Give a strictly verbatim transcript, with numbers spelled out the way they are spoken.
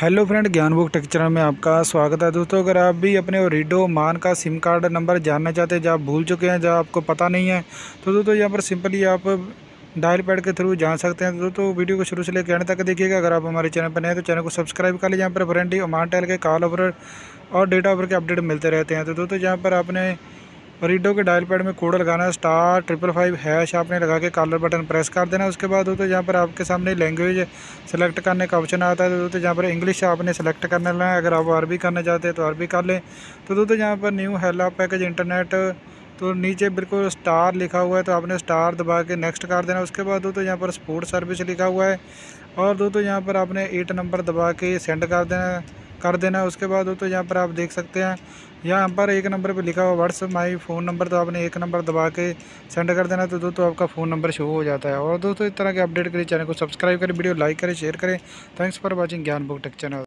Hello friend, Gyan book text channel में आपका स्वागत है। दोस्तों, अगर आप भी अपने ऊरीडू मान का सिम कार्ड नंबर जानना चाहते हैं, जहाँ आप भूल चुके हैं, जहाँ आपको पता नहीं है, तो दोस्तों यहाँ पर सिंपली आप डायल पैड के थ्रू जान सकते हैं। दोस्तों तो वीडियो को शुरू से लेकर एंड तक देखिएगा। अगर आप हमारे चैनल पर नए हैं तो चैनल को सब्सक्राइब कर लीजिए। यहाँ पर ब्रांडेड और मानटेल के कॉल ऑफर और डेटा ऑफर के अपडेट मिलते रहते हैं। तो दोस्तों यहाँ पर आपने ऊरीडू के डायल पैड में कोड लगाना है, स्टार ट्रिपल फाइव हैश आपने लगा के कॉलर बटन प्रेस कर देना। उसके बाद दोस्तों यहाँ पर आपके सामने लैंग्वेज सेलेक्ट करने का ऑप्शन आता है। तो दोस्तों यहाँ पर इंग्लिश आपने सेलेक्ट करने लेना है। अगर आप अरबी करना चाहते हैं तो अरबी कर लें। तो दोस्तों यहाँ पर न्यू हेल्ला पैकेज इंटरनेट, तो नीचे बिल्कुल स्टार लिखा हुआ है, तो आपने स्टार दबा के नेक्स्ट कर देना। उसके बाद दोस्तों यहाँ पर सपोर्ट सर्विस लिखा हुआ है और दोस्तों यहाँ पर आपने एट नंबर दबा के सेंड कर देना कर देना उसके बाद दोस्तों यहाँ पर आप देख सकते हैं, यहाँ पर एक नंबर पे लिखा हुआ व्हाट्सअप माई फ़ोन नंबर, तो आपने एक नंबर दबा के सेंड कर देना। तो दोस्तों आपका फ़ोन नंबर शो हो जाता है। और दोस्तों इस तरह के अपडेट के लिए चैनल को सब्सक्राइब करें, वीडियो लाइक करें, शेयर करें। Thanks for watching Gyan book text channel.